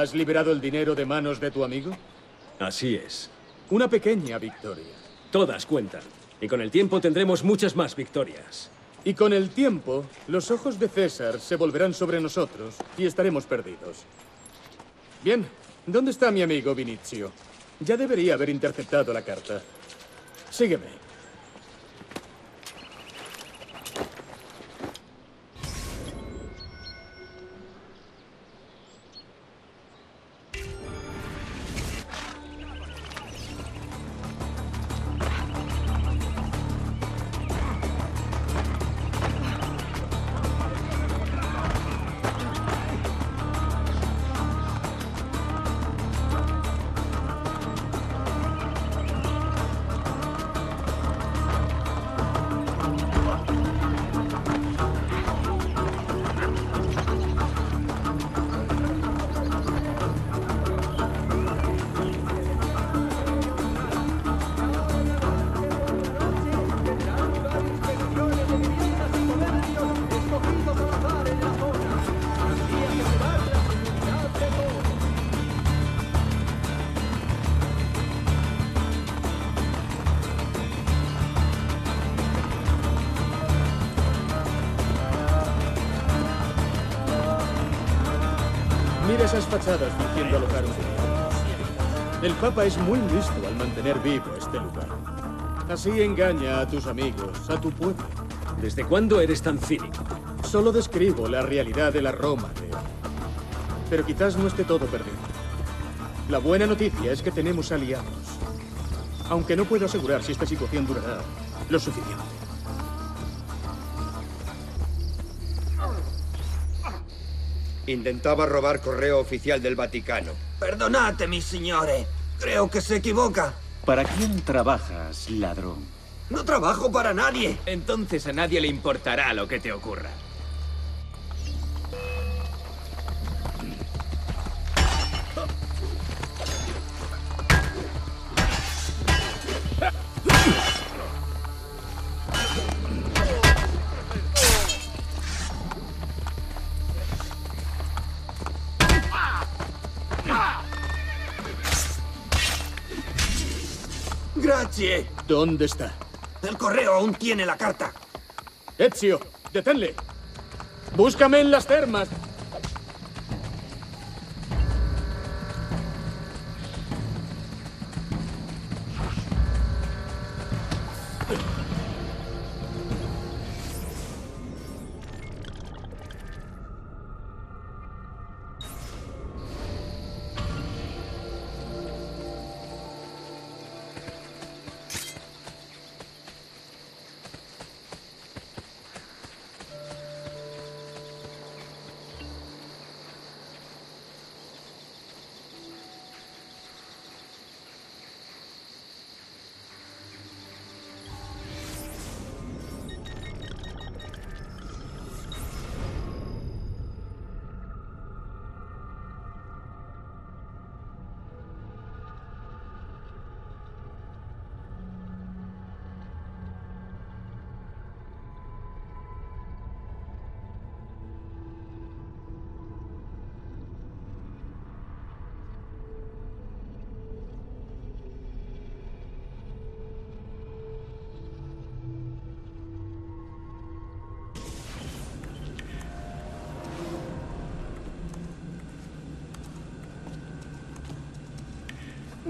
¿Has liberado el dinero de manos de tu amigo? Así es. Una pequeña victoria. Todas cuentan. Y con el tiempo tendremos muchas más victorias. Y con el tiempo, los ojos de César se volverán sobre nosotros y estaremos perdidos. Bien, ¿dónde está mi amigo Vinicio? Ya debería haber interceptado la carta. Sígueme. Esas fachadas fingiendo alojar un lugar. El Papa es muy listo al mantener vivo este lugar. Así engaña a tus amigos, a tu pueblo. ¿Desde cuándo eres tan cínico? Solo describo la realidad de la Roma de hoy. Pero quizás no esté todo perdido. La buena noticia es que tenemos aliados. Aunque no puedo asegurar si esta situación durará lo suficiente. Intentaba robar correo oficial del Vaticano. Perdonad, mis señores. Creo que se equivoca. ¿Para quién trabajas, ladrón? No trabajo para nadie. Entonces a nadie le importará lo que te ocurra. ¿Dónde está? El correo aún tiene la carta. Ezio, deténle. Búscame en las termas.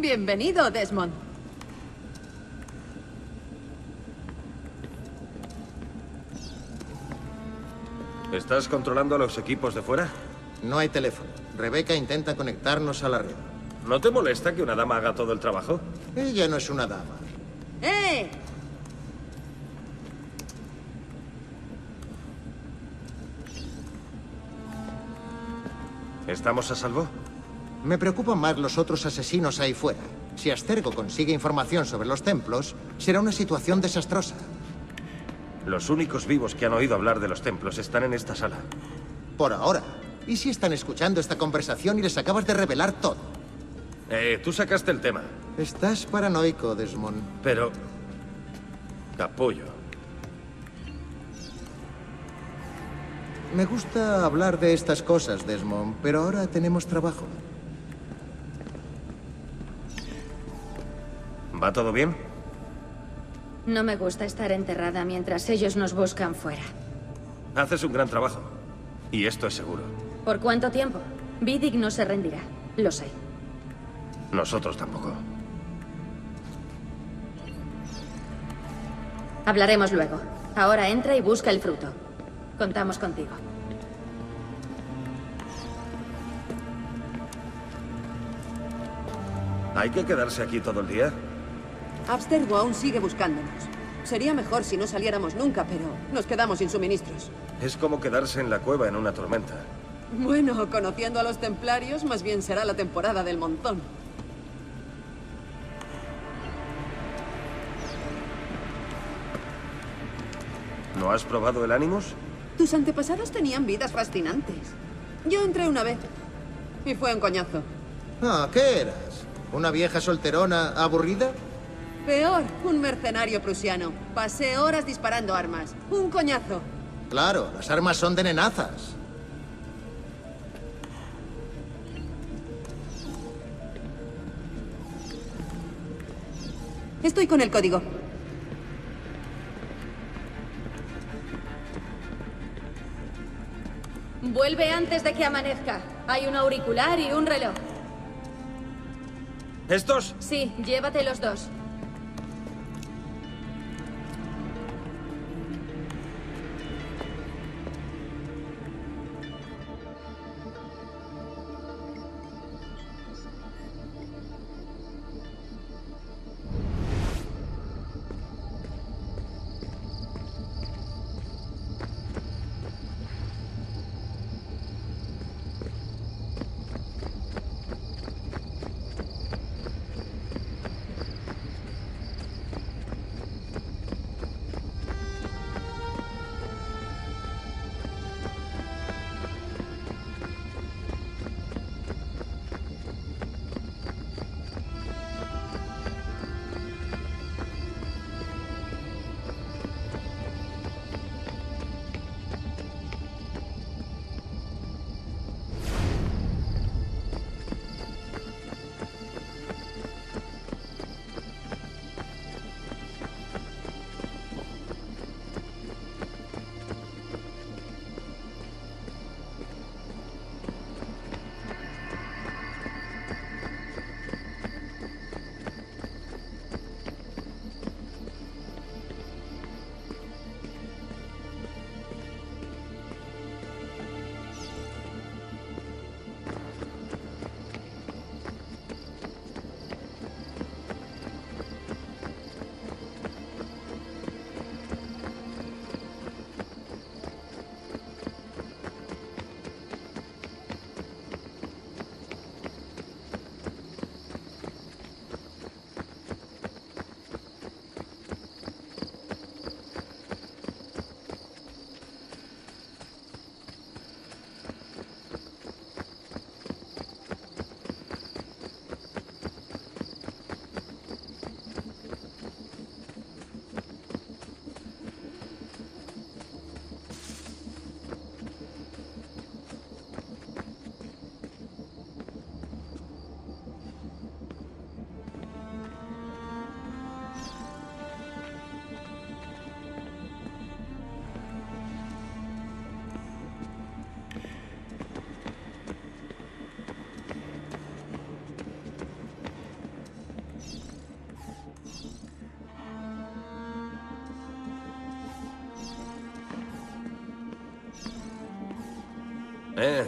Bienvenido, Desmond. ¿Estás controlando a los equipos de fuera? No hay teléfono. Rebeca intenta conectarnos a la red. ¿No te molesta que una dama haga todo el trabajo? Ella no es una dama. ¡Eh! ¿Estamos a salvo? Me preocupan más los otros asesinos ahí fuera. Si Astergo consigue información sobre los templos, será una situación desastrosa. Los únicos vivos que han oído hablar de los templos están en esta sala. Por ahora. ¿Y si están escuchando esta conversación y les acabas de revelar todo? Tú sacaste el tema. Estás paranoico, Desmond. Pero... te apoyo. Me gusta hablar de estas cosas, Desmond, pero ahora tenemos trabajo. ¿Va todo bien? No me gusta estar enterrada mientras ellos nos buscan fuera. Haces un gran trabajo. Y esto es seguro. ¿Por cuánto tiempo? Vidic no se rendirá. Lo sé. Nosotros tampoco. Hablaremos luego. Ahora entra y busca el fruto. Contamos contigo. ¿Hay que quedarse aquí todo el día? Abstergo aún sigue buscándonos. Sería mejor si no saliéramos nunca, pero nos quedamos sin suministros. Es como quedarse en la cueva en una tormenta. Bueno, conociendo a los templarios, más bien será la temporada del montón. ¿No has probado el Animus? Tus antepasados tenían vidas fascinantes. Yo entré una vez. Y fue un coñazo. Ah, ¿qué eras? ¿Una vieja solterona aburrida? Peor, un mercenario prusiano. Pasé horas disparando armas. Un coñazo. Claro, las armas son de nenazas. Estoy con el código. Vuelve antes de que amanezca. Hay un auricular y un reloj. ¿Estos? Sí, llévate los dos.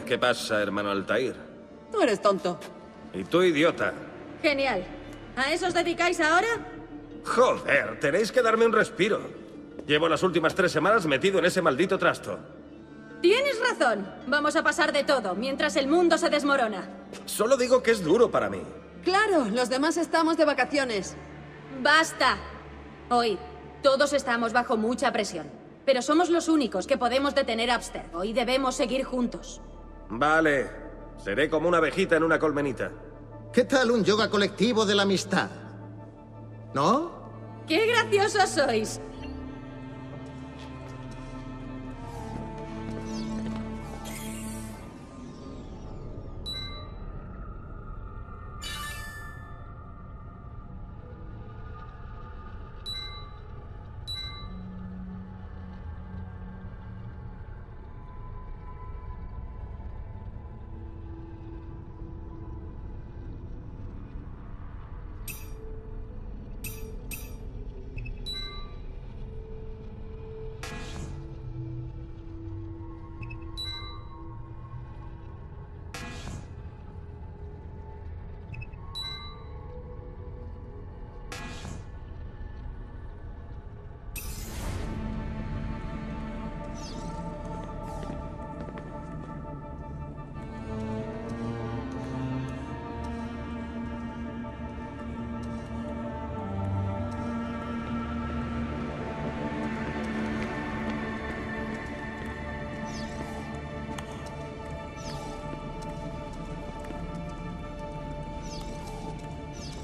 ¿Qué pasa, hermano Altair? Tú eres tonto. Y tú, idiota. Genial. ¿A eso os dedicáis ahora? Joder, tenéis que darme un respiro. Llevo las últimas 3 semanas metido en ese maldito trasto. Tienes razón. Vamos a pasar de todo, mientras el mundo se desmorona. Solo digo que es duro para mí. Claro, los demás estamos de vacaciones. ¡Basta! Hoy, todos estamos bajo mucha presión. Pero somos los únicos que podemos detener a Abstergo y debemos seguir juntos. Vale. Seré como una abejita en una colmenita. ¿Qué tal un yoga colectivo de la amistad? ¿No? ¡Qué graciosos sois!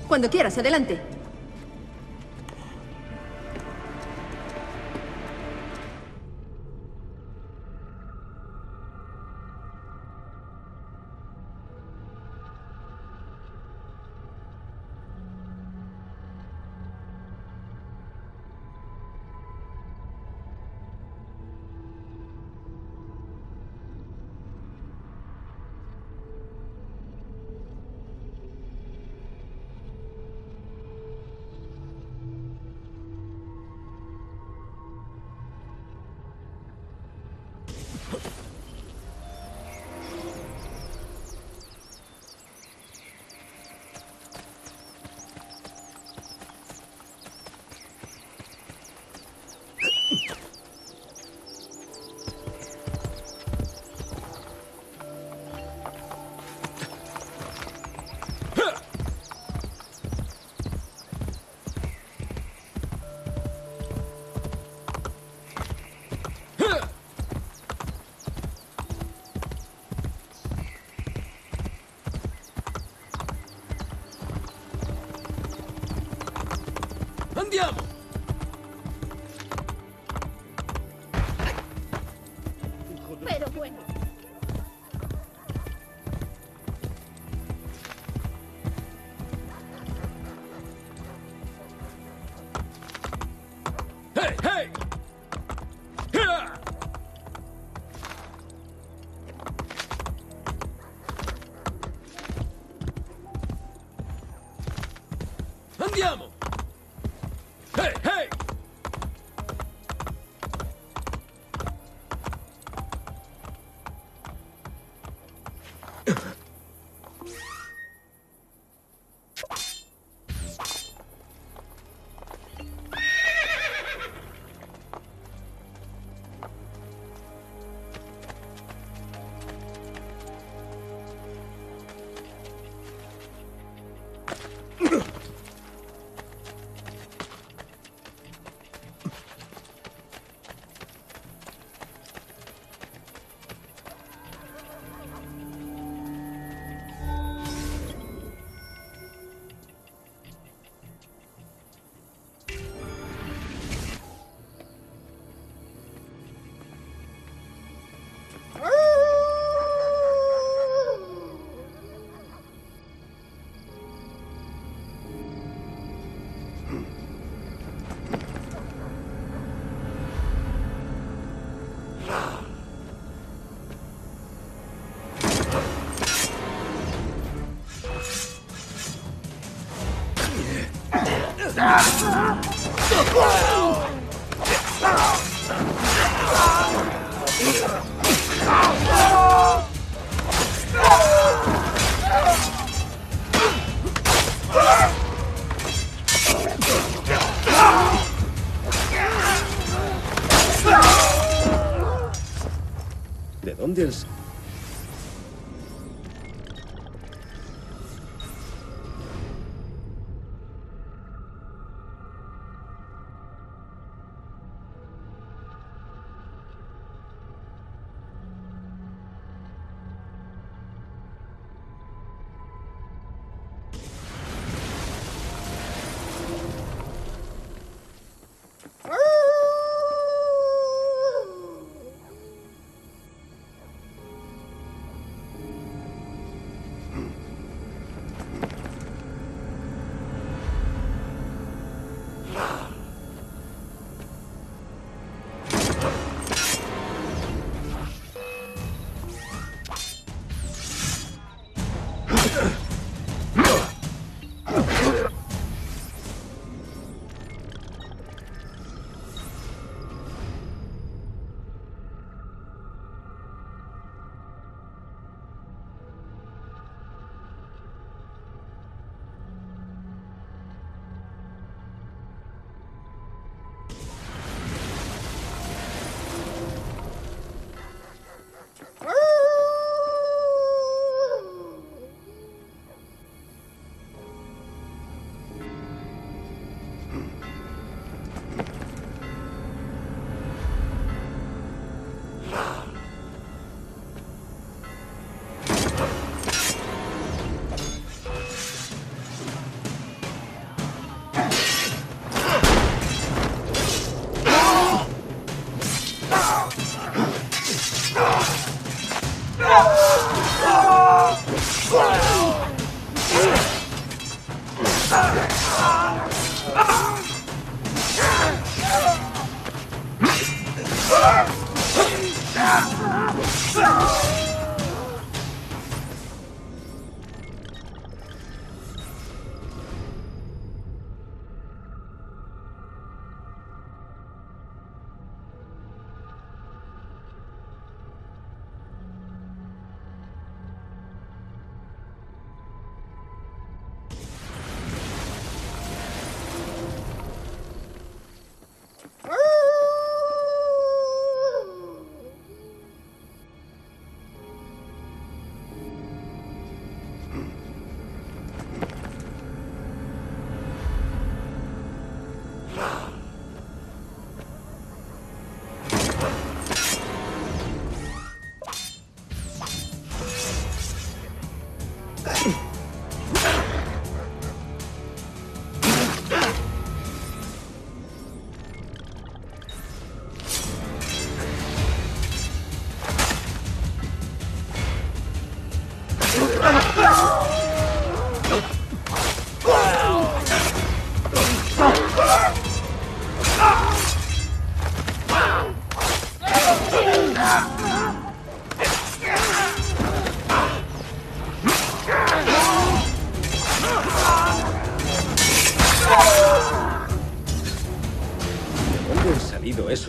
Cuando quieras, adelante. ¿De dónde es?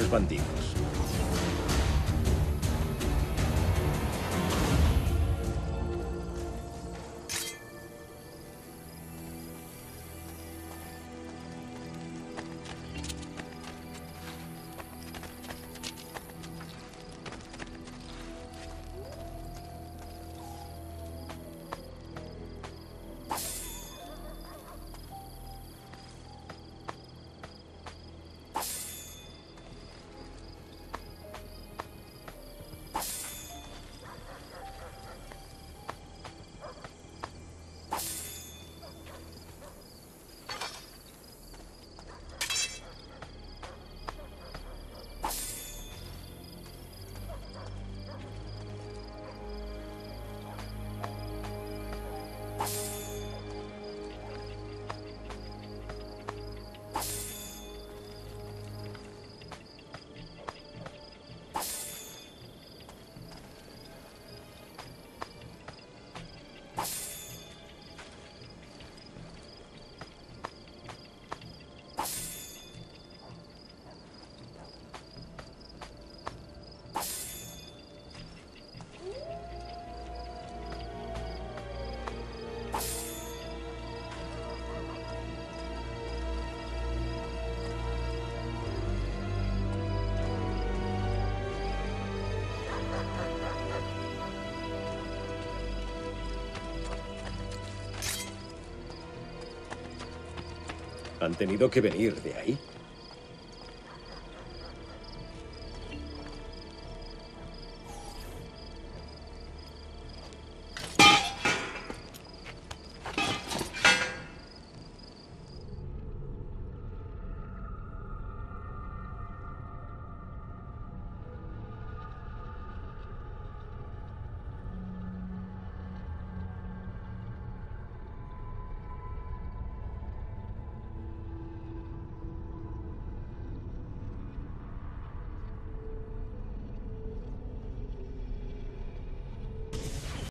pobres bandidos. ¿Han tenido que venir de ahí?